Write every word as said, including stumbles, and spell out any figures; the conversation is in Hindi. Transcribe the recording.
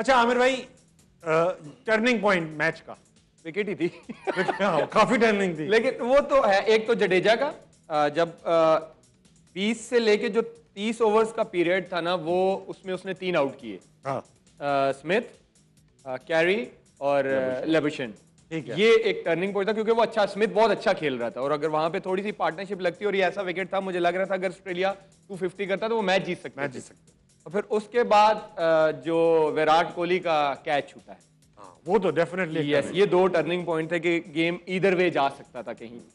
अच्छा आमिर भाई, टर्निंग पॉइंट मैच का विकेट ही थी काफी टर्निंग थी, लेकिन वो तो है एक तो जडेजा का आ, जब बीस से लेके जो तीस ओवर्स का पीरियड था ना, वो उसमें उसने तीन आउट किए, हाँ स्मिथ, कैरी और लेबशन। ठीक है, ये एक टर्निंग पॉइंट था क्योंकि वो अच्छा, स्मिथ बहुत अच्छा खेल रहा था और अगर वहां पे थोड़ी सी पार्टनरशिप लगती और ये ऐसा विकेट था, मुझे लग रहा था अगर ऑस्ट्रेलिया टू फिफ्टी करता तो वो मैच जीत सकता मैच जीत सकता और फिर उसके बाद जो विराट कोहली का कैच छूटा है, वो तो डेफिनेटली, यस, ये दो टर्निंग पॉइंट थे कि गेम इधर वे जा सकता था कहीं।